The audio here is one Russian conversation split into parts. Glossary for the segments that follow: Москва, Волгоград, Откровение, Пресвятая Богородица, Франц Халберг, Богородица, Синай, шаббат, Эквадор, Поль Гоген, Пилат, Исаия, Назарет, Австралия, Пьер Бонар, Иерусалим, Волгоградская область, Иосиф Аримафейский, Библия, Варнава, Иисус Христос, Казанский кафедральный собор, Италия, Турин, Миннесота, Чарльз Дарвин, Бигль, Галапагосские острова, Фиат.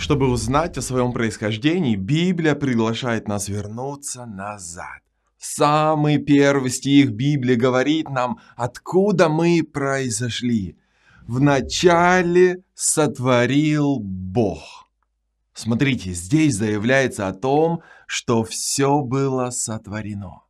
Чтобы узнать о своем происхождении, Библия приглашает нас вернуться назад. Самый первый стих Библии говорит нам, откуда мы произошли. «Вначале сотворил Бог». Смотрите, здесь заявляется о том, что все было сотворено.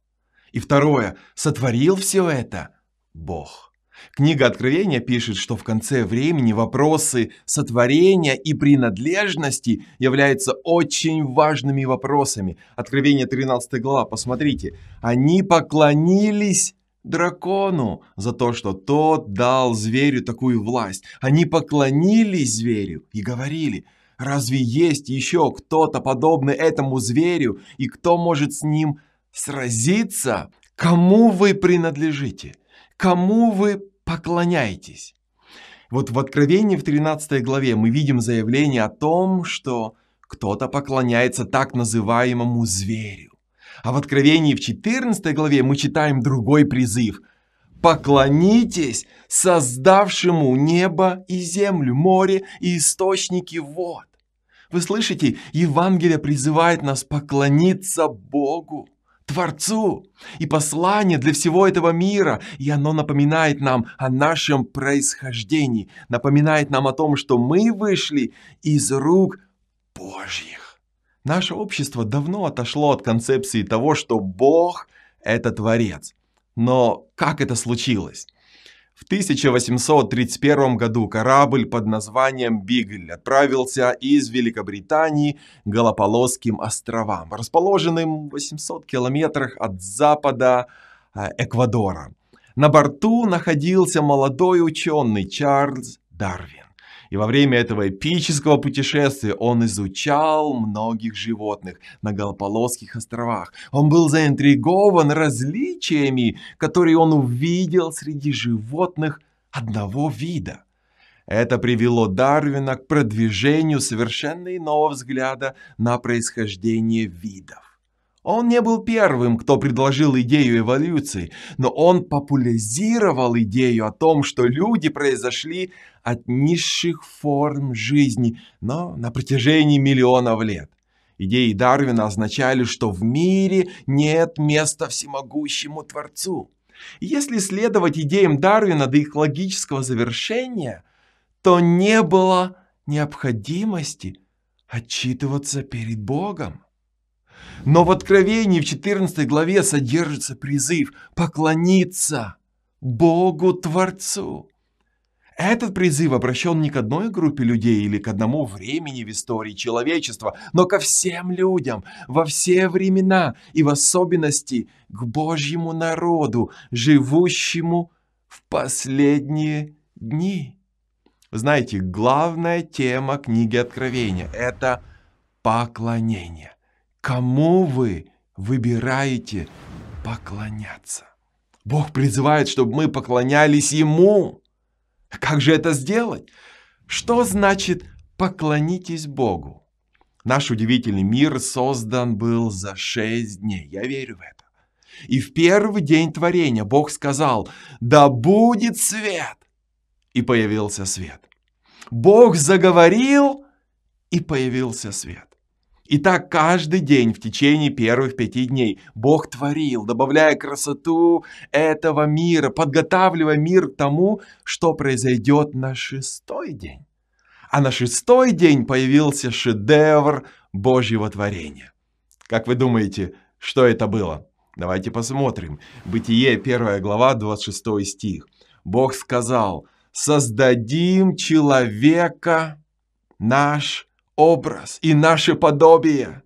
И второе, сотворил все это Бог. Книга Откровения пишет, что в конце времени вопросы сотворения и принадлежности являются очень важными вопросами. Откровение 13 глава, посмотрите. Они поклонились дракону за то, что тот дал зверю такую власть. Они поклонились зверю и говорили: разве есть еще кто-то подобный этому зверю и кто может с ним сразиться? Кому вы принадлежите? Кому вы поклоняетесь? Вот в Откровении в 13 главе мы видим заявление о том, что кто-то поклоняется так называемому зверю. А в Откровении в 14 главе мы читаем другой призыв. «Поклонитесь создавшему небо и землю, море и источники вод». Вы слышите, Евангелие призывает нас поклониться Богу, Творцу, и послание для всего этого мира, и оно напоминает нам о нашем происхождении, напоминает нам о том, что мы вышли из рук Божьих. Наше общество давно отошло от концепции того, что Бог – это Творец. Но как это случилось? В 1831 году корабль под названием «Бигль» отправился из Великобритании к Галапагосским островам, расположенным в 800 километрах от запада Эквадора. На борту находился молодой ученый Чарльз Дарвин. И во время этого эпического путешествия он изучал многих животных на Галапагосских островах. Он был заинтригован различиями, которые он увидел среди животных одного вида. Это привело Дарвина к продвижению совершенно иного взгляда на происхождение видов. Он не был первым, кто предложил идею эволюции, но он популяризировал идею о том, что люди произошли от низших форм жизни, но на протяжении миллионов лет. Идеи Дарвина означали, что в мире нет места всемогущему Творцу. И если следовать идеям Дарвина до их логического завершения, то не было необходимости отчитываться перед Богом. Но в Откровении в 14 главе содержится призыв поклониться Богу Творцу. Этот призыв обращен не к одной группе людей или к одному времени в истории человечества, но ко всем людям во все времена и в особенности к Божьему народу, живущему в последние дни. Вы знаете, главная тема книги Откровения – это поклонение. Кому вы выбираете поклоняться? Бог призывает, чтобы мы поклонялись Ему. Как же это сделать? Что значит «поклонитесь Богу»? Наш удивительный мир создан был за 6 дней. Я верю в это. И в первый день творения Бог сказал: «Да будет свет!» И появился свет. Бог заговорил, и появился свет. И так каждый день в течение первых 5 дней Бог творил, добавляя красоту этого мира, подготавливая мир к тому, что произойдет на 6-й день. А на 6-й день появился шедевр Божьего творения. Как вы думаете, что это было? Давайте посмотрим. Бытие, 1 глава, 26 стих. Бог сказал: «Создадим человека наш образ и наше подобие».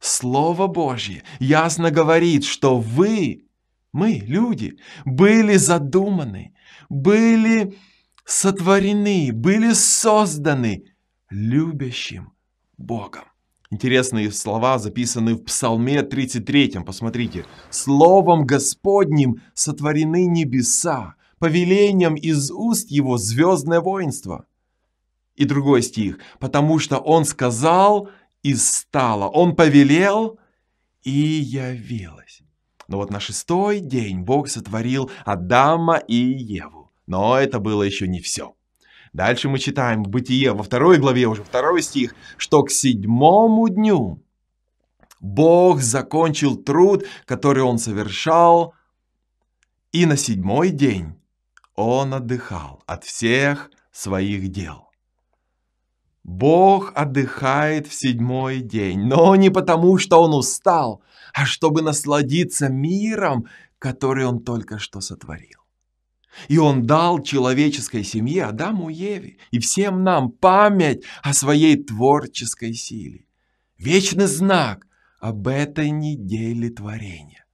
Слово Божье ясно говорит, что вы, мы, люди, были задуманы, были сотворены, были созданы любящим Богом. Интересные слова записаны в Псалме 33. Посмотрите. «Словом Господним сотворены небеса, повелением из уст Его звездное воинство». И другой стих: «Потому что Он сказал, и стало, Он повелел, и явилось». Но вот на 6-й день Бог сотворил Адама и Еву. Но это было еще не все. Дальше мы читаем Бытие во 2 главе, уже 2 стих, что к 7-му дню Бог закончил труд, который Он совершал, и на 7-й день Он отдыхал от всех своих дел. Бог отдыхает в 7-й день, но не потому, что Он устал, а чтобы насладиться миром, который Он только что сотворил. И Он дал человеческой семье, Адаму и Еве, и всем нам память о Своей творческой силе. Вечный знак об этой неделе творения.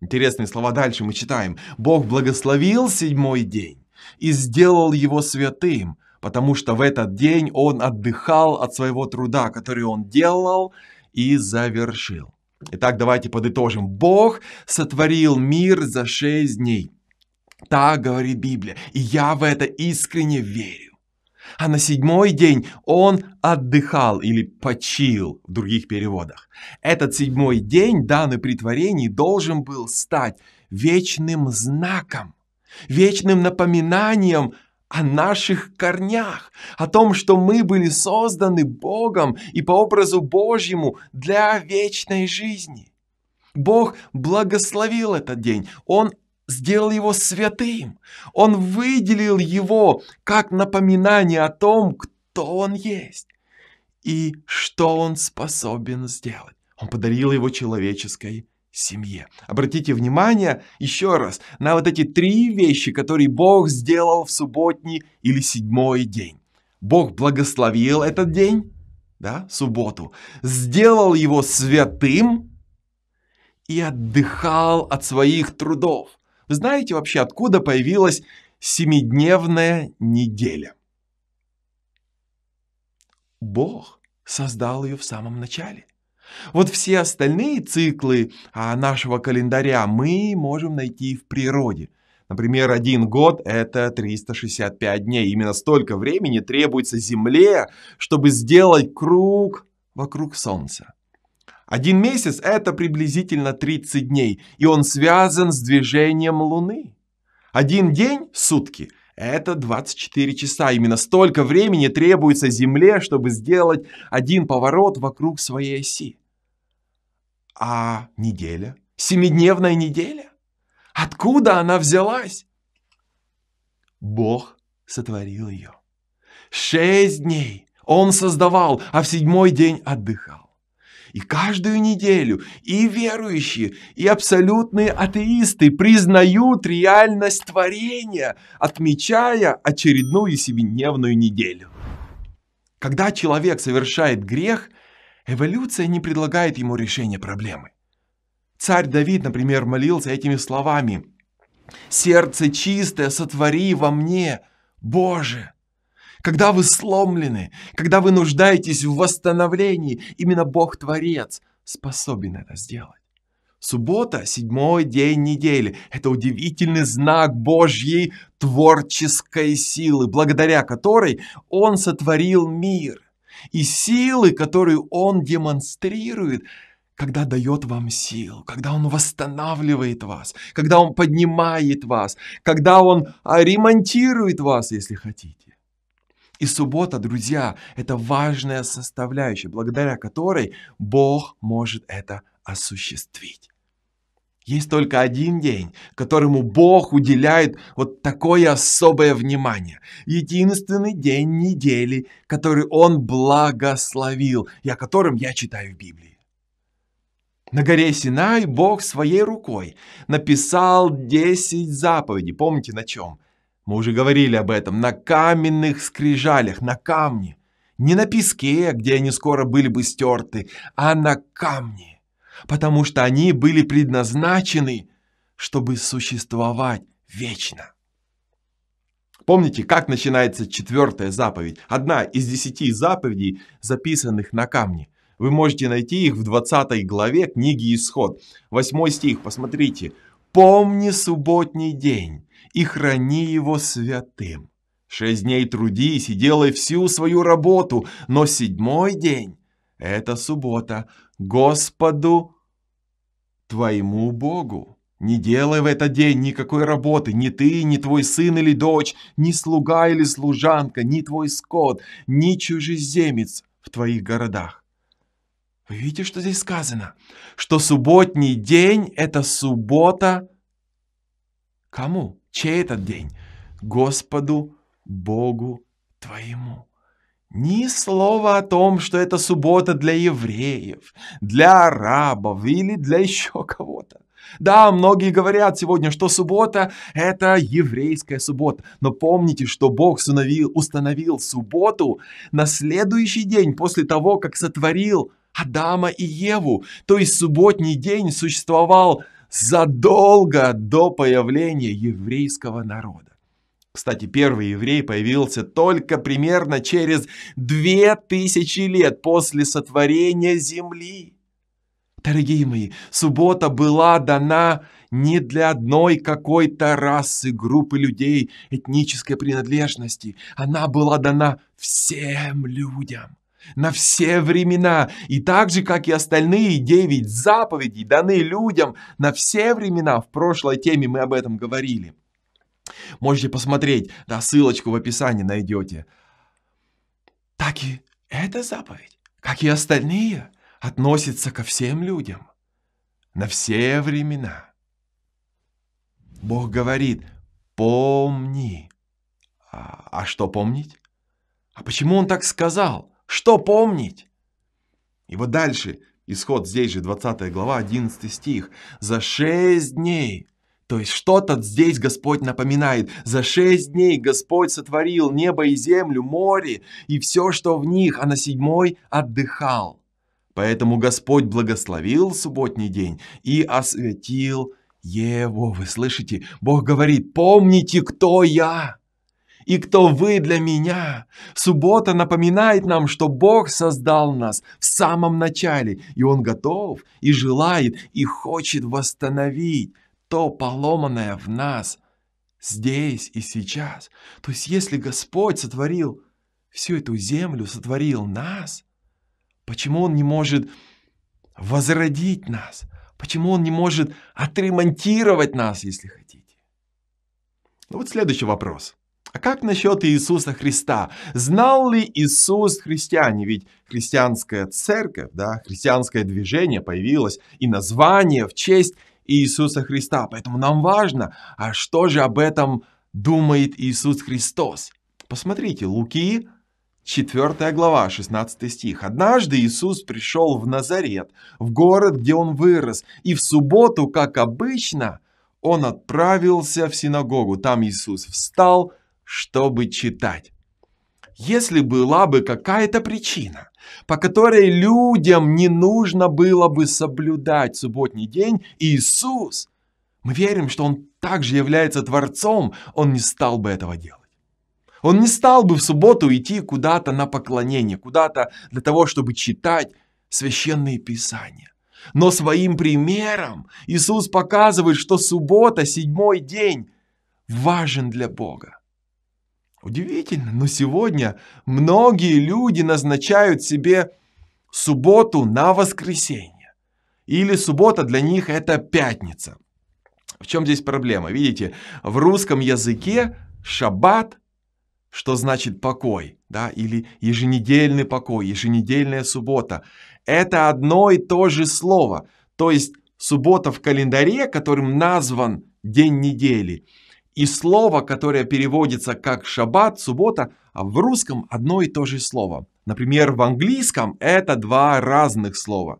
Интересные слова дальше мы читаем. Бог благословил 7-й день и сделал его святым, потому что в этот день Он отдыхал от своего труда, который Он делал и завершил. Итак, давайте подытожим. Бог сотворил мир за 6 дней. Так говорит Библия, и я в это искренне верю. А на 7-й день Он отдыхал или почил в других переводах. Этот 7-й день, данный при творении, должен был стать вечным знаком, вечным напоминанием о наших корнях, о том, что мы были созданы Богом и по образу Божьему для вечной жизни. Бог благословил этот день, Он сделал его святым. Он выделил его как напоминание о том, кто он есть и что он способен сделать. Он подарил его человеческой семье. Обратите внимание еще раз на вот эти 3 вещи, которые Бог сделал в субботний или 7-й день. Бог благословил этот день, да, субботу, сделал его святым и отдыхал от своих трудов. Вы знаете вообще, откуда появилась 7-дневная неделя? Бог создал ее в самом начале. Вот все остальные циклы нашего календаря мы можем найти в природе. Например, 1 год – это 365 дней. Именно столько времени требуется Земле, чтобы сделать круг вокруг Солнца. 1 месяц – это приблизительно 30 дней, и он связан с движением Луны. 1 день – сутки. Это 24 часа. Именно столько времени требуется Земле, чтобы сделать 1 поворот вокруг своей оси. А неделя? 7-дневная неделя? Откуда она взялась? Бог сотворил ее. 6 дней Он создавал, а в 7-й день отдыхал. И каждую неделю и верующие, и абсолютные атеисты признают реальность творения, отмечая очередную 7-дневную неделю. Когда человек совершает грех, эволюция не предлагает ему решения проблемы. Царь Давид, например, молился этими словами: «Сердце чистое сотвори во мне, Боже». Когда вы сломлены, когда вы нуждаетесь в восстановлении, именно Бог-творец способен это сделать. Суббота, 7-й день недели, это удивительный знак Божьей творческой силы, благодаря которой Он сотворил мир. И силы, которую Он демонстрирует, когда дает вам силу, когда Он восстанавливает вас, когда Он поднимает вас, когда Он ремонтирует вас, если хотите. И суббота, друзья, это важная составляющая, благодаря которой Бог может это осуществить. Есть только 1 день, которому Бог уделяет вот такое особое внимание. Единственный день недели, который Он благословил, и о котором я читаю в Библии. На горе Синай Бог своей рукой написал 10 заповедей. Помните, на чем? Мы уже говорили об этом, на каменных скрижалях, на камне. Не на песке, где они скоро были бы стерты, а на камне. Потому что они были предназначены, чтобы существовать вечно. Помните, как начинается 4-я заповедь? Одна из 10 заповедей, записанных на камне. Вы можете найти их в 20 главе книги Исход. 8 стих, посмотрите. «Помни субботний день и храни его святым. 6 дней трудись и делай всю свою работу, но 7-й день – это суббота. Господу твоему Богу Не делай в этот день никакой работы, ни ты, ни твой сын или дочь, ни слуга или служанка, ни твой скот, ни чужеземец в твоих городах. Вы видите, что здесь сказано? Что субботний день – это суббота кому? Чей этот день? Господу Богу твоему. Ни слова о том, что это суббота для евреев, для арабов или для еще кого-то. Да, многие говорят сегодня, что суббота – это еврейская суббота. Но помните, что Бог установил субботу на следующий день после того, как сотворил Адама и Еву. То есть субботний день существовал задолго до появления еврейского народа. Кстати, первый еврей появился только примерно через 2000 лет после сотворения земли. Дорогие мои, суббота была дана не для одной какой-то расы, группы людей, этнической принадлежности. Она была дана всем людям, на все времена. И так же, как и остальные 9 заповедей, даны людям на все времена. В прошлой теме мы об этом говорили. Можете посмотреть, да, ссылочку в описании найдете. Так и эта заповедь, как и остальные, относится ко всем людям, на все времена. Бог говорит: помни. А что помнить? А почему он так сказал? Что помнить? И вот дальше, исход, здесь же 20 глава, 11 стих. За 6 дней, то есть что-то здесь Господь напоминает. За 6 дней Господь сотворил небо и землю, море и все, что в них, а на 7-й отдыхал. Поэтому Господь благословил субботний день и освятил его. Вы слышите? Бог говорит: помните, кто я и кто вы для меня. Суббота напоминает нам, что Бог создал нас в самом начале. И Он готов, и желает, и хочет восстановить то поломанное в нас здесь и сейчас. То есть, если Господь сотворил всю эту землю, сотворил нас, почему Он не может возродить нас? Почему Он не может отремонтировать нас, если хотите? Ну вот следующий вопрос. А как насчет Иисуса Христа? Знал ли Иисус христиане? Ведь христианская церковь, да, христианское движение появилось и название в честь Иисуса Христа. Поэтому нам важно, а что же об этом думает Иисус Христос? Посмотрите, Луки, 4 глава, 16 стих. «Однажды Иисус пришел в Назарет, в город, где Он вырос, и в субботу, как обычно, Он отправился в синагогу. Там Иисус встал, чтобы читать». Если была бы какая-то причина, по которой людям не нужно было бы соблюдать субботний день, Иисус, мы верим, что Он также является Творцом, Он не стал бы этого делать. Он не стал бы в субботу идти куда-то на поклонение, куда-то для того, чтобы читать священные писания. Но своим примером Иисус показывает, что суббота, 7-й день, важен для Бога. Удивительно, но сегодня многие люди назначают себе субботу на воскресенье. Или суббота для них – это пятница. В чем здесь проблема? Видите, в русском языке шаббат, что значит покой, да, или еженедельный покой, еженедельная суббота. Это одно и то же слово. То есть суббота в календаре, которым назван день недели, и слово, которое переводится как шаббат, суббота, а в русском одно и то же слово. Например, в английском это 2 разных слова.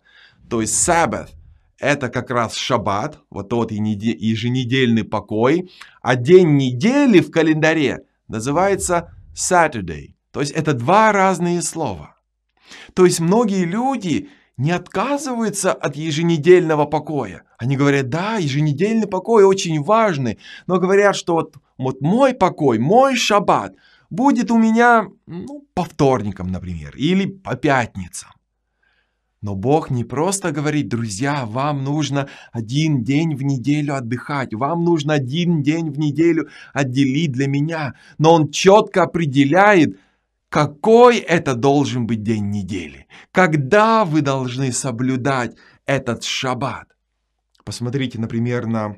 То есть sabbath – это как раз шаббат, вот тот еженедельный покой, а день недели в календаре называется Saturday. То есть это 2 разные слова. То есть многие люди не отказываются от еженедельного покоя. Они говорят: да, еженедельный покой очень важный, но говорят, что вот мой покой, мой шаббат будет у меня по вторникам, например, или по пятницам. Но Бог не просто говорит: друзья, вам нужно 1 день в неделю отдыхать, вам нужно 1 день в неделю отделить для меня. Но Он четко определяет, какой это должен быть день недели, когда вы должны соблюдать этот шаббат. Посмотрите, например, на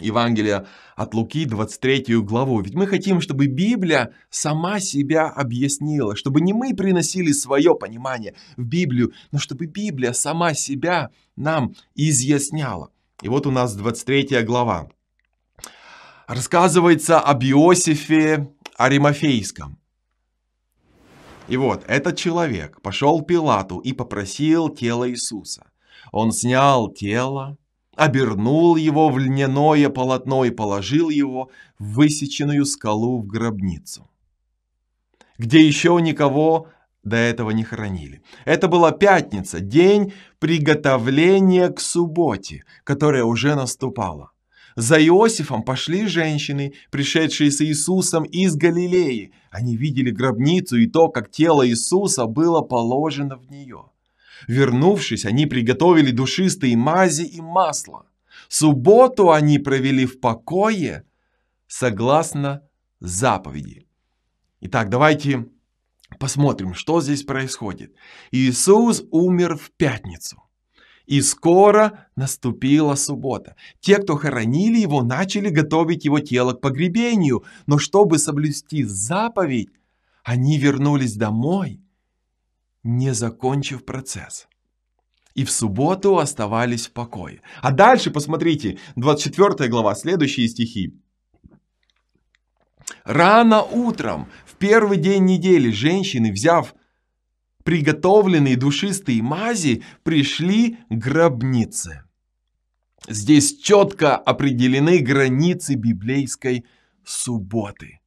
Евангелия от Луки, 23 главу. Ведь мы хотим, чтобы Библия сама себя объяснила, чтобы не мы приносили свое понимание в Библию, но чтобы Библия сама себя нам изъясняла. И вот у нас 23 глава. Рассказывается об Иосифе Аримафейском. И вот этот человек пошел к Пилату и попросил тело Иисуса. Он снял тело, обернул его в льняное полотно и положил его в высеченную скалу в гробницу, где еще никого до этого не хоронили. Это была пятница, день приготовления к субботе, которая уже наступала. За Иосифом пошли женщины, пришедшие с Иисусом из Галилеи. Они видели гробницу и то, как тело Иисуса было положено в нее. Вернувшись, они приготовили душистые мази и масло. Субботу они провели в покое, согласно заповеди. Итак, давайте посмотрим, что здесь происходит. Иисус умер в пятницу, и скоро наступила суббота. Те, кто хоронили его, начали готовить его тело к погребению, но чтобы соблюсти заповедь, они вернулись домой, не закончив процесс. И в субботу оставались в покое. А дальше, посмотрите, 24 глава, следующие стихи. Рано утром, в первый день недели, женщины, взяв приготовленные душистые мази, пришли к гробнице. Здесь четко определены границы библейской субботы.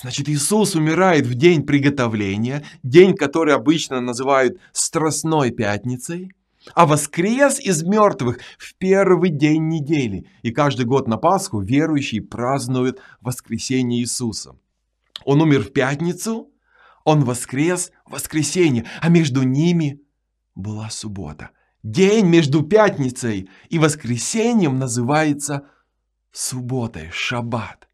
Значит, Иисус умирает в день приготовления, день, который обычно называют Страстной пятницей, а воскрес из мертвых в первый день недели. И каждый год на Пасху верующие празднуют воскресение Иисуса. Он умер в пятницу, он воскрес в воскресенье, а между ними была суббота. День между пятницей и воскресеньем называется субботой, шаббат.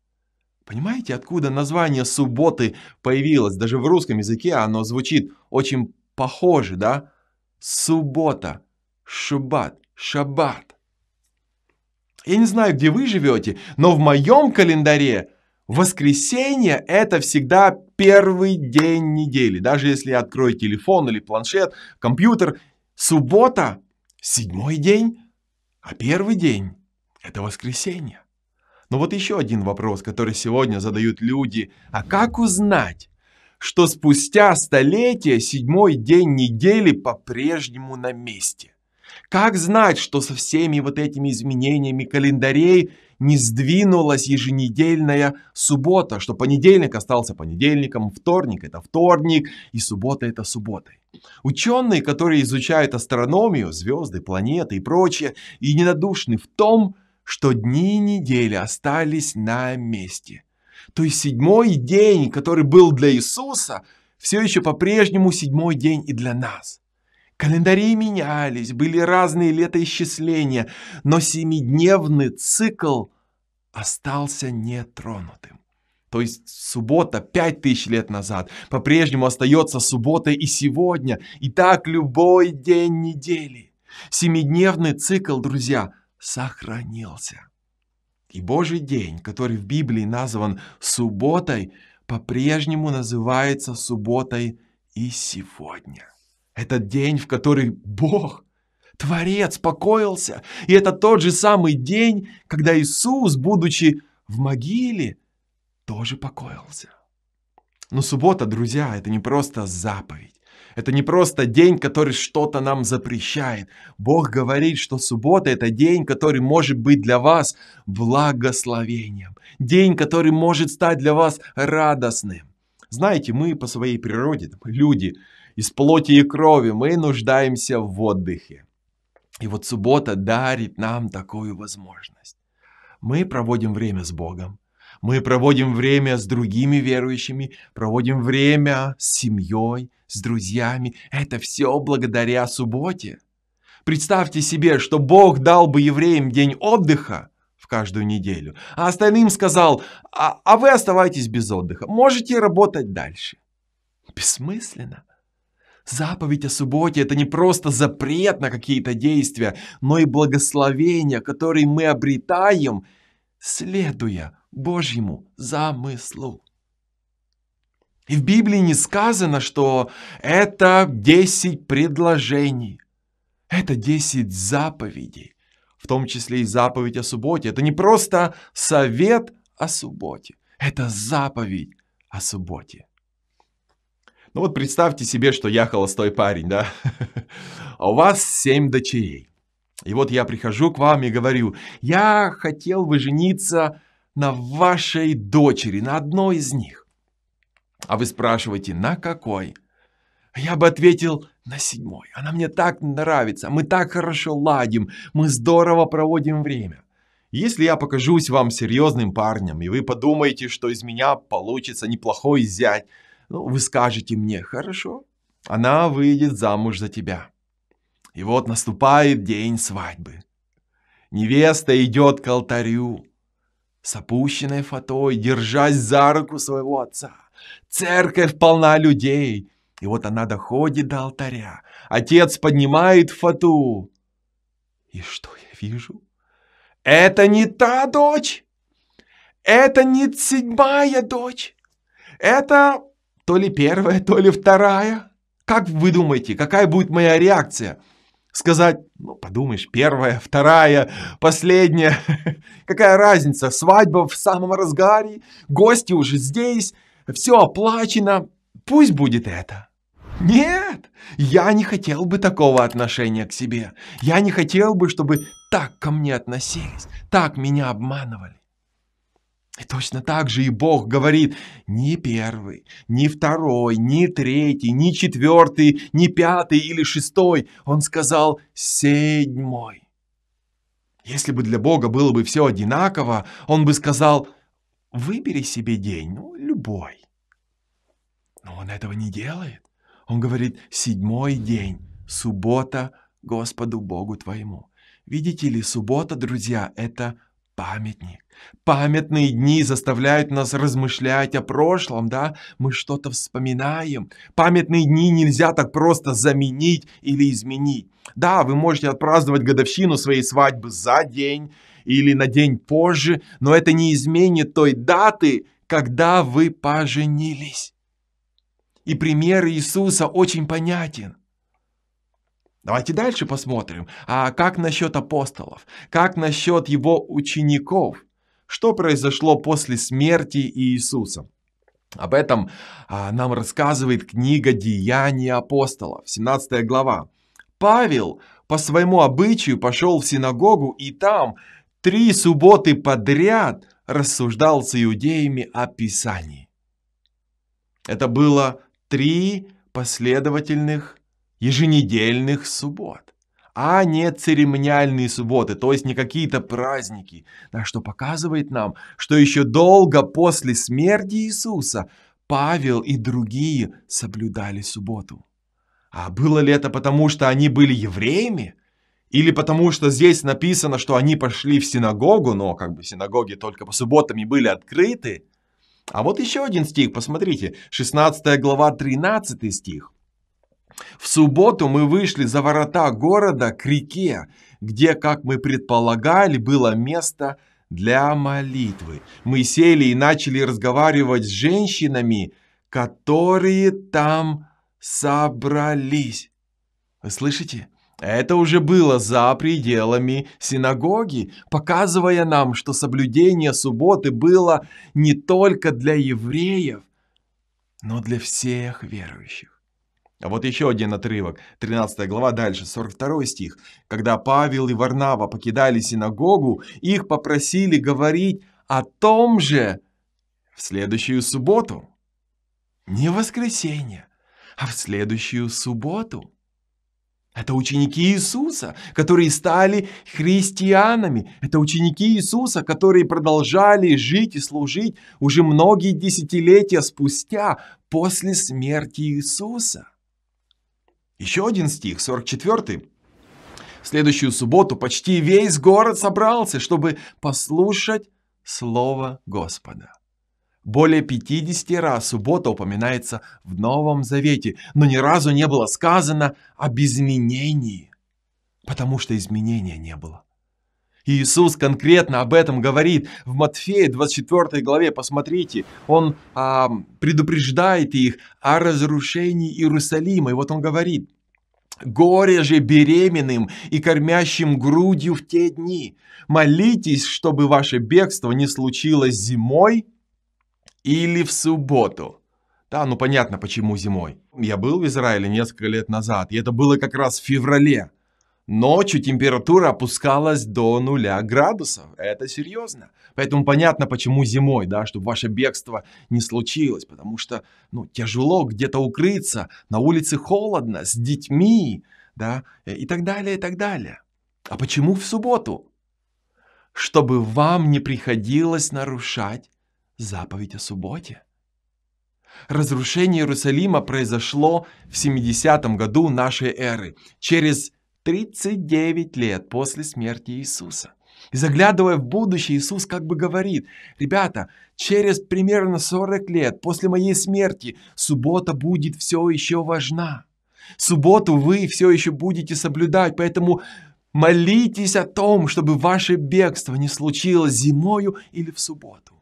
Понимаете, откуда название субботы появилось? Даже в русском языке оно звучит очень похоже, да? Суббота, шаббат, шаббат. Я не знаю, где вы живете, но в моем календаре воскресенье – это всегда первый день недели. Даже если я открою телефон или планшет, компьютер, суббота – седьмой день, а первый день – это воскресенье. Но вот еще один вопрос, который сегодня задают люди. А как узнать, что спустя столетия седьмой день недели по-прежнему на месте? Как знать, что со всеми вот этими изменениями календарей не сдвинулась еженедельная суббота, что понедельник остался понедельником, вторник – это вторник, и суббота – это суббота? Ученые, которые изучают астрономию, звезды, планеты и прочее, единодушны в том, что дни и недели остались на месте. То есть седьмой день, который был для Иисуса, все еще по-прежнему седьмой день и для нас. Календари менялись, были разные летоисчисления, но семидневный цикл остался нетронутым. То есть суббота 5000 лет назад по-прежнему остается субботой и сегодня. И так любой день недели. Семидневный цикл, друзья, сохранился. И Божий день, который в Библии назван субботой, по-прежнему называется субботой и сегодня. Это день, в который Бог, Творец, покоился. И это тот же самый день, когда Иисус, будучи в могиле, тоже покоился. Но суббота, друзья, это не просто заповедь. Это не просто день, который что-то нам запрещает. Бог говорит, что суббота – это день, который может быть для вас благословением. День, который может стать для вас радостным. Знаете, мы по своей природе, люди из плоти и крови, мы нуждаемся в отдыхе. И вот суббота дарит нам такую возможность. Мы проводим время с Богом. Мы проводим время с другими верующими, проводим время с семьей, с друзьями. Это все благодаря субботе. Представьте себе, что Бог дал бы евреям день отдыха в каждую неделю, а остальным сказал: а вы оставайтесь без отдыха, можете работать дальше. Бессмысленно. Заповедь о субботе – это не просто запрет на какие-то действия, но и благословения, которые мы обретаем, следуя Божьему замыслу. И в Библии не сказано, что это 10 предложений, это 10 заповедей, в том числе и заповедь о субботе. Это не просто совет о субботе, это заповедь о субботе. Ну вот представьте себе, что я холостой парень, да? А у вас 7 дочерей. И вот я прихожу к вам и говорю: я хотел бы жениться на вашей дочери, на одной из них. А вы спрашиваете: на какой? Я бы ответил: на 7-й. Она мне так нравится, мы так хорошо ладим, мы здорово проводим время. Если я покажусь вам серьезным парнем, и вы подумаете, что из меня получится неплохой зять, ну, вы скажете мне: хорошо, она выйдет замуж за тебя. И вот наступает день свадьбы. Невеста идет к алтарю с опущенной фатой, держась за руку своего отца. Церковь полна людей. И вот она доходит до алтаря. Отец поднимает фату. И что я вижу? Это не та дочь. Это не 7-я дочь. Это то ли 1-я, то ли 2-я. Как вы думаете, какая будет моя реакция? Сказать: ну, подумаешь, 1-я, 2-я, последняя. Какая разница? Свадьба в самом разгаре, гости уже здесь, все оплачено. Пусть будет это. Нет, я не хотел бы такого отношения к себе. Я не хотел бы, чтобы так ко мне относились, так меня обманывали. И точно так же и Бог говорит: ни 1-й, ни 2-й, ни 3-й, ни 4-й, ни 5-й или 6-й. Он сказал: 7-й. Если бы для Бога было бы все одинаково, Он бы сказал: выбери себе день, ну, любой. Но Он этого не делает. Он говорит: 7-й день, суббота Господу Богу твоему. Видите ли, суббота, друзья, это памятник. Памятные дни заставляют нас размышлять о прошлом, да? Мы что-то вспоминаем. Памятные дни нельзя так просто заменить или изменить. Да, вы можете отпраздновать годовщину своей свадьбы за день или на день позже, но это не изменит той даты, когда вы поженились. И пример Иисуса очень понятен. Давайте дальше посмотрим. А как насчет апостолов? Как насчет его учеников? Что произошло после смерти Иисуса? Об этом нам рассказывает книга «Деяния апостолов», 17 глава. Павел по своему обычаю пошел в синагогу и там 3 субботы подряд рассуждал с иудеями о Писании. Это было 3 последовательных еженедельных суббот, а не церемониальные субботы, то есть не какие-то праздники. Да, что показывает нам, что еще долго после смерти Иисуса Павел и другие соблюдали субботу. А было ли это потому, что они были евреями? Или потому, что здесь написано, что они пошли в синагогу, но как бы синагоги только по субботам и были открыты? А вот еще один стих, посмотрите, 16 глава, 13 стих. В субботу мы вышли за ворота города к реке, где, как мы предполагали, было место для молитвы. Мы сели и начали разговаривать с женщинами, которые там собрались. Вы слышите? Это уже было за пределами синагоги, показывая нам, что соблюдение субботы было не только для евреев, но для всех верующих. А вот еще один отрывок, 13 глава, дальше, 42 стих. Когда Павел и Варнава покидали синагогу, их попросили говорить о том же в следующую субботу. Не в воскресенье, а в следующую субботу. Это ученики Иисуса, которые стали христианами. Это ученики Иисуса, которые продолжали жить и служить уже многие десятилетия спустя, после смерти Иисуса. Еще один стих, 44-й. В следующую субботу почти весь город собрался, чтобы послушать Слово Господа. Более 50 раз суббота упоминается в Новом Завете, но ни разу не было сказано об изменении, потому что изменения не было. Иисус конкретно об этом говорит в Матфея 24 главе. Посмотрите, он предупреждает их о разрушении Иерусалима. И вот он говорит: «Горе же беременным и кормящим грудью в те дни! Молитесь, чтобы ваше бегство не случилось зимой или в субботу». Да, ну понятно, почему зимой. Я был в Израиле несколько лет назад, и это было как раз в феврале. Ночью температура опускалась до 0 градусов. Это серьезно. Поэтому понятно, почему зимой, да, чтобы ваше бегство не случилось. Потому что, ну, тяжело где-то укрыться, на улице холодно, с детьми, да, и так далее, и так далее. А почему в субботу? Чтобы вам не приходилось нарушать заповедь о субботе. Разрушение Иерусалима произошло в 70-м году нашей эры, через 39 лет после смерти Иисуса. И заглядывая в будущее, Иисус как бы говорит: ребята, через примерно 40 лет после моей смерти суббота будет все еще важна. Субботу вы все еще будете соблюдать, поэтому молитесь о том, чтобы ваше бегство не случилось зимою или в субботу.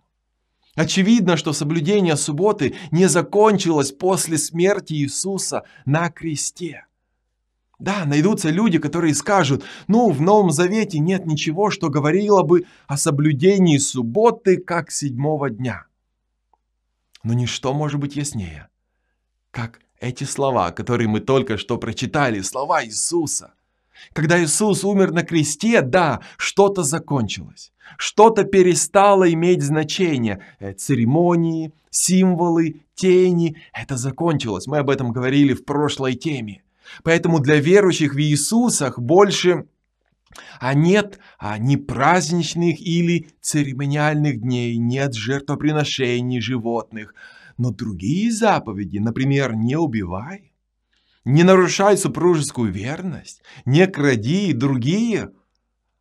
Очевидно, что соблюдение субботы не закончилось после смерти Иисуса на кресте. Да, найдутся люди, которые скажут: ну, в Новом Завете нет ничего, что говорило бы о соблюдении субботы как 7-го дня. Но ничто может быть яснее, как эти слова, которые мы только что прочитали, слова Иисуса. Когда Иисус умер на кресте, да, что-то закончилось, что-то перестало иметь значение. Церемонии, символы, тени – это закончилось. Мы об этом говорили в прошлой теме. Поэтому для верующих в Иисусах больше нет ни праздничных или церемониальных дней, нет жертвоприношений животных. Но другие заповеди, например, не убивай, не нарушай супружескую верность, не кради и другие,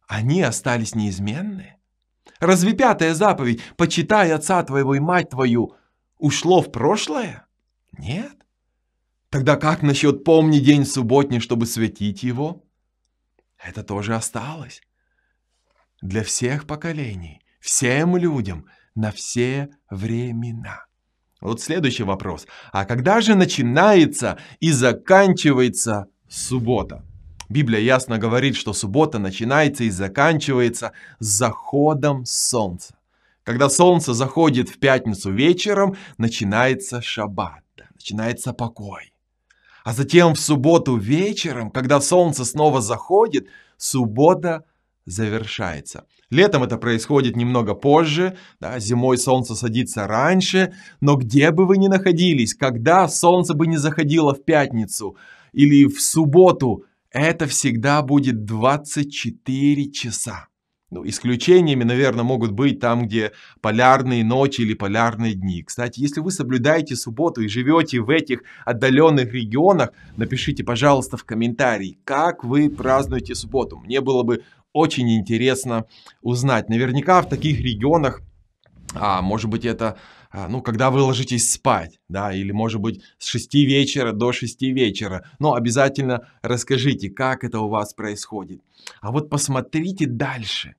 они остались неизменны. Разве 5-я заповедь «Почитай отца твоего и мать твою» ушло в прошлое? Нет. Тогда как насчет «Помни день субботний, чтобы святить его»? Это тоже осталось. Для всех поколений, всем людям, на все времена. Вот следующий вопрос. А когда же начинается и заканчивается суббота? Библия ясно говорит, что суббота начинается и заканчивается с заходом солнца. Когда солнце заходит в пятницу вечером, начинается шаббат, начинается покой. А затем в субботу вечером, когда солнце снова заходит, суббота завершается. Летом это происходит немного позже, да, зимой солнце садится раньше, но где бы вы ни находились, когда солнце бы не заходило в пятницу или в субботу, это всегда будет 24 часа. Ну, исключениями, наверное, могут быть там, где полярные ночи или полярные дни. Кстати, если вы соблюдаете субботу и живете в этих отдаленных регионах, напишите, пожалуйста, в комментарии, как вы празднуете субботу. Мне было бы очень интересно узнать. Наверняка в таких регионах, может быть, это, ну, когда вы ложитесь спать, да, или, может быть, с 6 вечера до 6 вечера. Но обязательно расскажите, как это у вас происходит. А вот посмотрите дальше.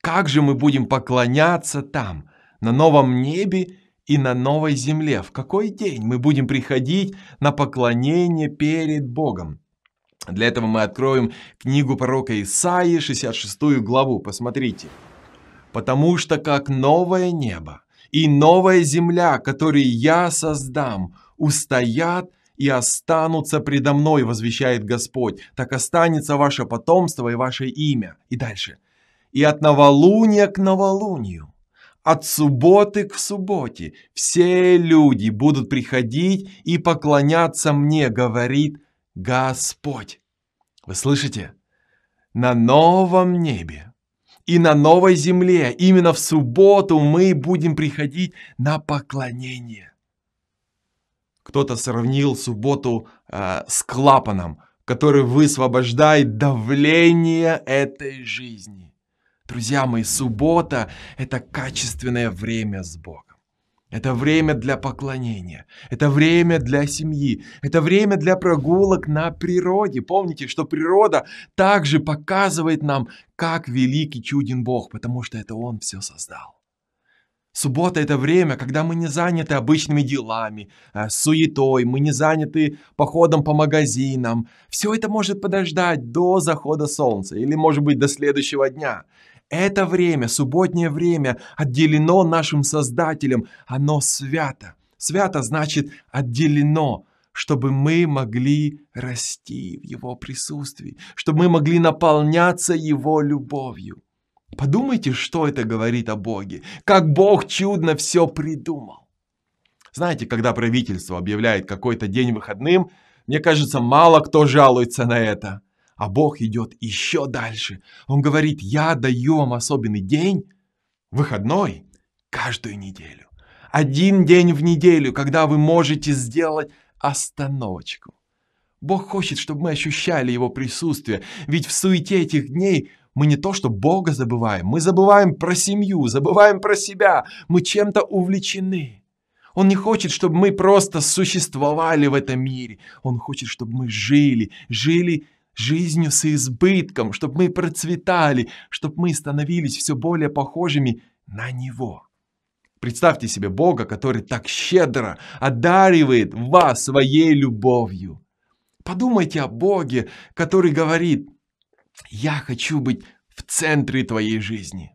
Как же мы будем поклоняться там, на новом небе и на новой земле? В какой день мы будем приходить на поклонение перед Богом? Для этого мы откроем книгу пророка Исаии, 66 главу. Посмотрите. «Потому что как новое небо и новая земля, которые я создам, устоят и останутся предо мной, возвещает Господь, так останется ваше потомство и ваше имя». И дальше. «И от новолуния к новолунию, от субботы к субботе, все люди будут приходить и поклоняться мне, говорит Господь». Вы слышите? На новом небе и на новой земле именно в субботу мы будем приходить на поклонение. Кто-то сравнил субботу с клапаном, который высвобождает давление этой жизни. Друзья мои, суббота – это качественное время с Богом. Это время для поклонения, это время для семьи, это время для прогулок на природе. Помните, что природа также показывает нам, как велик и чуден Бог, потому что это Он все создал. Суббота – это время, когда мы не заняты обычными делами, суетой, мы не заняты походом по магазинам. Все это может подождать до захода солнца или, может быть, до следующего дня. Это время, субботнее время, отделено нашим Создателем, оно свято. Свято значит отделено, чтобы мы могли расти в Его присутствии, чтобы мы могли наполняться Его любовью. Подумайте, что это говорит о Боге, как Бог чудно все придумал. Знаете, когда правительство объявляет какой-то день выходным, мне кажется, мало кто жалуется на это. А Бог идет еще дальше. Он говорит: я даю вам особенный день, выходной, каждую неделю. Один день в неделю, когда вы можете сделать остановочку. Бог хочет, чтобы мы ощущали Его присутствие. Ведь в суете этих дней мы не то что Бога забываем, мы забываем про семью, забываем про себя. Мы чем-то увлечены. Он не хочет, чтобы мы просто существовали в этом мире. Он хочет, чтобы мы жили жизнью с избытком, чтобы мы процветали, чтобы мы становились все более похожими на Него. Представьте себе Бога, который так щедро одаривает вас своей любовью. Подумайте о Боге, который говорит: «Я хочу быть в центре твоей жизни,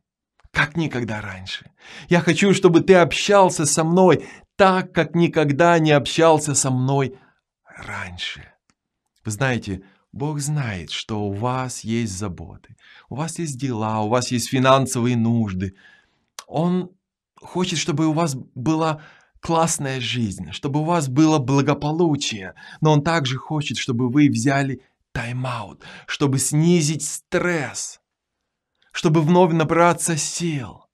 как никогда раньше. Я хочу, чтобы ты общался со мной так, как никогда не общался со мной раньше». Вы знаете, Бог знает, что у вас есть заботы, у вас есть дела, у вас есть финансовые нужды. Он хочет, чтобы у вас была классная жизнь, чтобы у вас было благополучие. Но Он также хочет, чтобы вы взяли тайм-аут, чтобы снизить стресс, чтобы вновь набраться сил.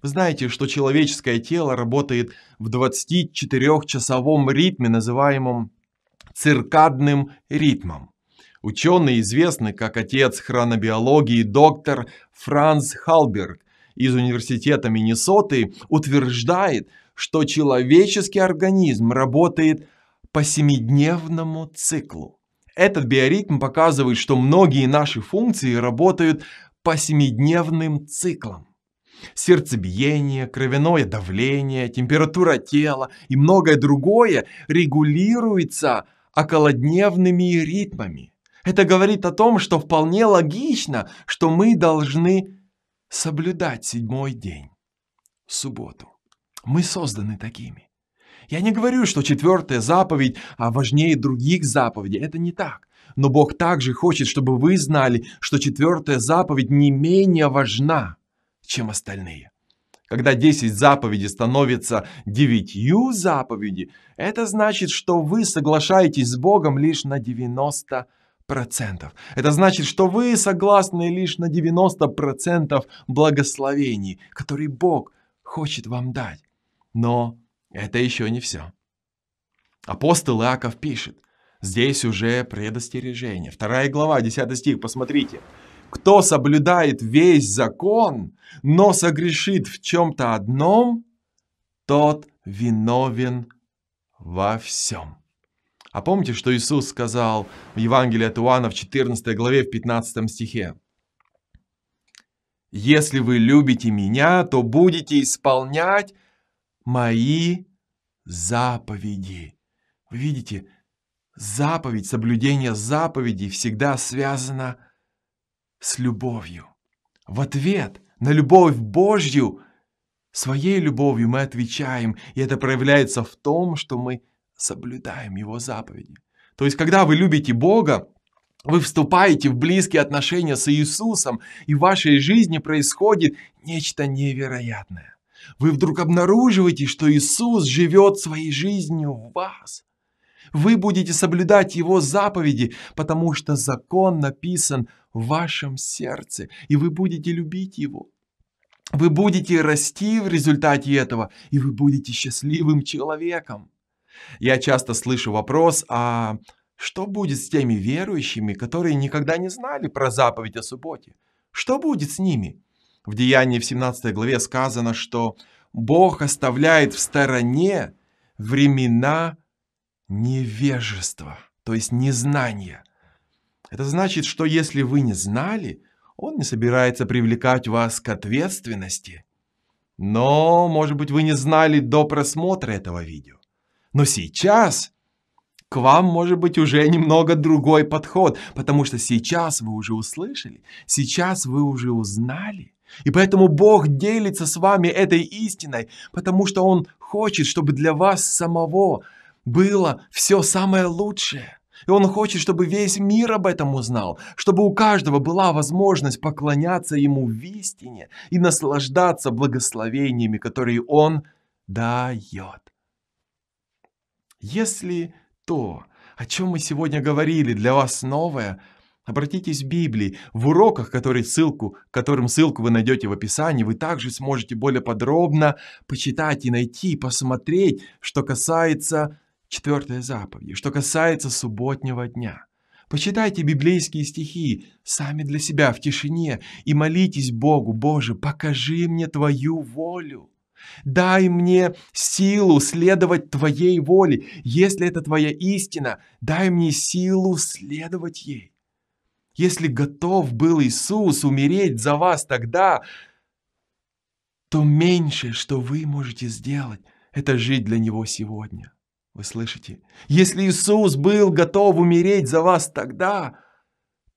Вы знаете, что человеческое тело работает в 24-часовом ритме, называемом циркадным ритмом. Ученый, известный как отец хронобиологии, доктор Франц Халберг из университета Миннесоты, утверждает, что человеческий организм работает по 7-дневному циклу. Этот биоритм показывает, что многие наши функции работают по 7-дневным циклам. Сердцебиение, кровяное давление, температура тела и многое другое регулируется околодневными ритмами. Это говорит о том, что вполне логично, что мы должны соблюдать 7-й день, субботу. Мы созданы такими. Я не говорю, что 4-я заповедь важнее других заповедей. Это не так. Но Бог также хочет, чтобы вы знали, что 4-я заповедь не менее важна, чем остальные. Когда 10 заповедей становятся 9 заповедей, это значит, что вы соглашаетесь с Богом лишь на 90%. Это значит, что вы согласны лишь на 90% благословений, которые Бог хочет вам дать. Но это еще не все. Апостол Иаков пишет, здесь уже предостережение. 2 глава, 10 стих, посмотрите. «Кто соблюдает весь закон, но согрешит в чем-то одном, тот виновен во всем». А помните, что Иисус сказал в Евангелии от Иоанна в 14 главе, в 15 стихе? «Если вы любите Меня, то будете исполнять Мои заповеди». Вы видите, заповедь, соблюдение заповедей всегда связано с любовью. В ответ на любовь Божью, своей любовью мы отвечаем, и это проявляется в том, что мы соблюдаем Его заповеди. То есть, когда вы любите Бога, вы вступаете в близкие отношения с Иисусом, и в вашей жизни происходит нечто невероятное. Вы вдруг обнаруживаете, что Иисус живет своей жизнью в вас. Вы будете соблюдать Его заповеди, потому что закон написан в вашем сердце, и вы будете любить Его. Вы будете расти в результате этого, и вы будете счастливым человеком. Я часто слышу вопрос: а что будет с теми верующими, которые никогда не знали про заповедь о субботе? Что будет с ними? В Деянии в 17 главе сказано, что Бог оставляет в стороне времена невежества, то есть незнания. Это значит, что если вы не знали, Он не собирается привлекать вас к ответственности. Но, может быть, вы не знали до просмотра этого видео. Но сейчас к вам, может быть, уже немного другой подход, потому что сейчас вы уже услышали, сейчас вы уже узнали. И поэтому Бог делится с вами этой истиной, потому что Он хочет, чтобы для вас самого было все самое лучшее. И Он хочет, чтобы весь мир об этом узнал, чтобы у каждого была возможность поклоняться Ему в истине и наслаждаться благословениями, которые Он дает. Если то, о чем мы сегодня говорили, для вас новое, обратитесь к Библии. В уроках, которым ссылку вы найдете в описании, вы также сможете более подробно почитать и найти, посмотреть, что касается 4-й заповеди, что касается субботнего дня. Почитайте библейские стихи сами для себя в тишине и молитесь Богу: «Боже, покажи мне Твою волю, дай мне силу следовать Твоей воле. Если это Твоя истина, дай мне силу следовать ей». Если готов был Иисус умереть за вас тогда, то меньшее, что вы можете сделать, это жить для Него сегодня. Вы слышите? Если Иисус был готов умереть за вас тогда,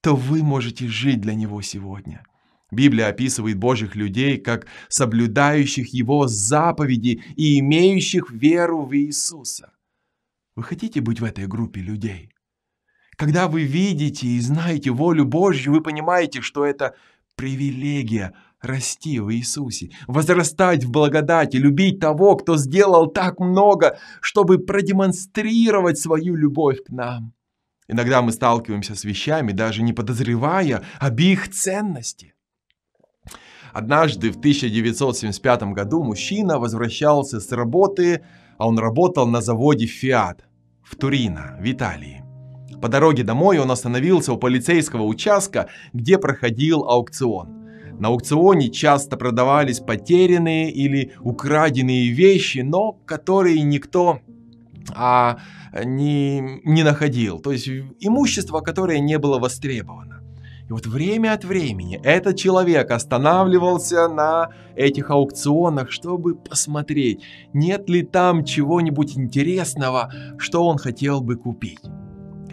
то вы можете жить для Него сегодня. Библия описывает Божьих людей как соблюдающих Его заповеди и имеющих веру в Иисуса. Вы хотите быть в этой группе людей? Когда вы видите и знаете волю Божью, вы понимаете, что это привилегия расти в Иисусе, возрастать в благодати, любить того, кто сделал так много, чтобы продемонстрировать свою любовь к нам. Иногда мы сталкиваемся с вещами, даже не подозревая об их ценности. Однажды в 1975 году мужчина возвращался с работы, а он работал на заводе «Фиат» в Турине, в Италии. По дороге домой он остановился у полицейского участка, где проходил аукцион. На аукционе часто продавались потерянные или украденные вещи, но которые никто не находил. То есть имущество, которое не было востребовано. И вот время от времени этот человек останавливался на этих аукционах, чтобы посмотреть, нет ли там чего-нибудь интересного, что он хотел бы купить.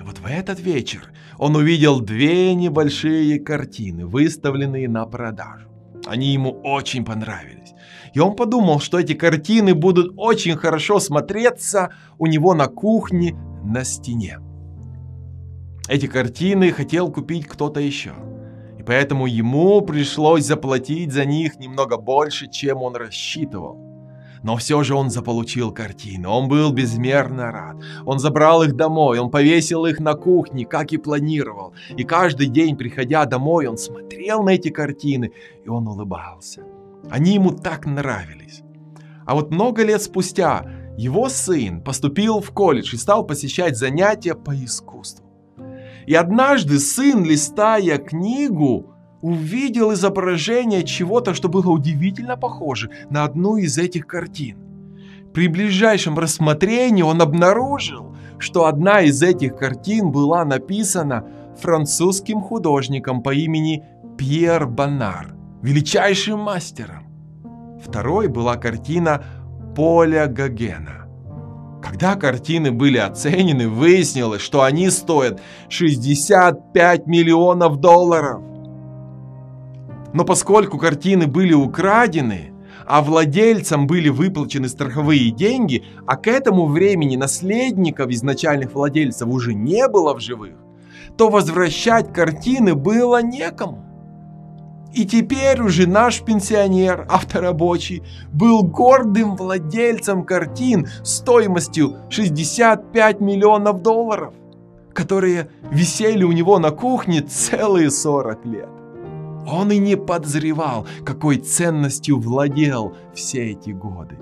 Вот в этот вечер он увидел две небольшие картины, выставленные на продажу. Они ему очень понравились. И он подумал, что эти картины будут очень хорошо смотреться у него на кухне на стене. Эти картины хотел купить кто-то еще. И поэтому ему пришлось заплатить за них немного больше, чем он рассчитывал. Но все же он заполучил картины, он был безмерно рад. Он забрал их домой, он повесил их на кухне, как и планировал. И каждый день, приходя домой, он смотрел на эти картины, и он улыбался. Они ему так нравились. А вот много лет спустя его сын поступил в колледж и стал посещать занятия по искусству. И однажды сын, листая книгу, увидел изображение чего-то, что было удивительно похоже на одну из этих картин. При ближайшем рассмотрении он обнаружил, что одна из этих картин была написана французским художником по имени Пьер Бонар, величайшим мастером. Второй была картина Поля Гогена. Когда картины были оценены, выяснилось, что они стоят 65 миллионов долларов. Но поскольку картины были украдены, а владельцам были выплачены страховые деньги, а к этому времени наследников изначальных владельцев уже не было в живых, то возвращать картины было некому. И теперь уже наш пенсионер, авторабочий, был гордым владельцем картин стоимостью 65 миллионов долларов, которые висели у него на кухне целые 40 лет. Он и не подозревал, какой ценностью владел все эти годы.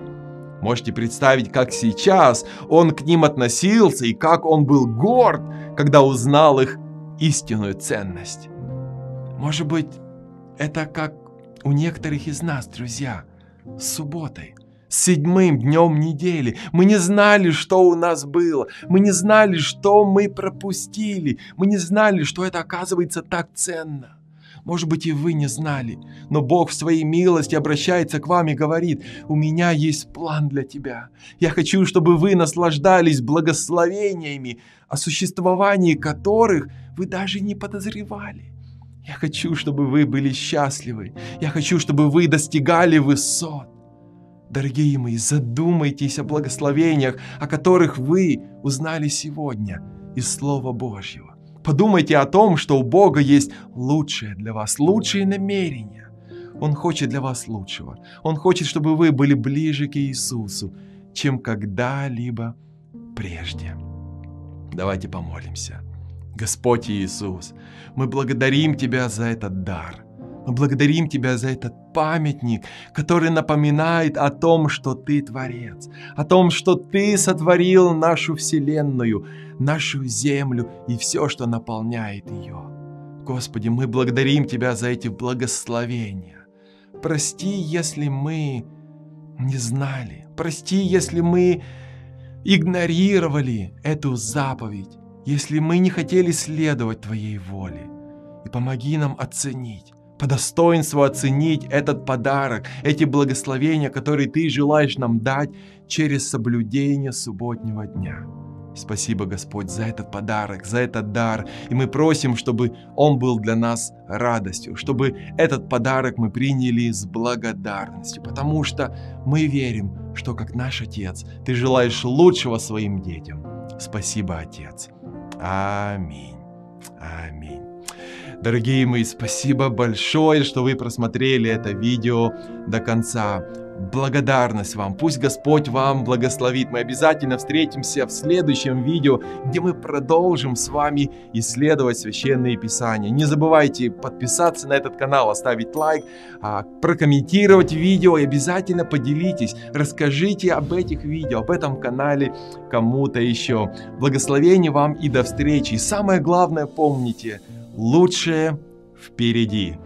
Можете представить, как сейчас он к ним относился и как он был горд, когда узнал их истинную ценность. Может быть, это как у некоторых из нас, друзья, с субботой. седьмым днем недели. Мы не знали, что у нас было. Мы не знали, что мы пропустили. Мы не знали, что это, оказывается, так ценно. Может быть, и вы не знали. Но Бог в своей милости обращается к вам и говорит: у меня есть план для тебя. Я хочу, чтобы вы наслаждались благословениями, о существовании которых вы даже не подозревали. Я хочу, чтобы вы были счастливы. Я хочу, чтобы вы достигали высот. Дорогие мои, задумайтесь о благословениях, о которых вы узнали сегодня из Слова Божьего. Подумайте о том, что у Бога есть лучшее для вас, лучшие намерения. Он хочет для вас лучшего. Он хочет, чтобы вы были ближе к Иисусу, чем когда-либо прежде. Давайте помолимся. Господь Иисус, мы благодарим Тебя за этот дар. Мы благодарим Тебя за этот памятник, который напоминает о том, что Ты Творец, о том, что Ты сотворил нашу Вселенную, нашу землю и все, что наполняет ее. Господи, мы благодарим Тебя за эти благословения. Прости, если мы не знали. Прости, если мы игнорировали эту заповедь, если мы не хотели следовать Твоей воле. И помоги нам оценить, по достоинству оценить этот подарок, эти благословения, которые Ты желаешь нам дать через соблюдение субботнего дня. Спасибо, Господь, за этот подарок, за этот дар. И мы просим, чтобы он был для нас радостью, чтобы этот подарок мы приняли с благодарностью, потому что мы верим, что, как наш Отец, Ты желаешь лучшего своим детям. Спасибо, Отец. Аминь. Аминь. Дорогие мои, спасибо большое, что вы просмотрели это видео до конца. Благодарность вам. Пусть Господь вам благословит. Мы обязательно встретимся в следующем видео, где мы продолжим с вами исследовать Священные Писания. Не забывайте подписаться на этот канал, оставить лайк, прокомментировать видео и обязательно поделитесь. Расскажите об этих видео, об этом канале кому-то еще. Благословений вам и до встречи. И самое главное, помните: лучшее впереди.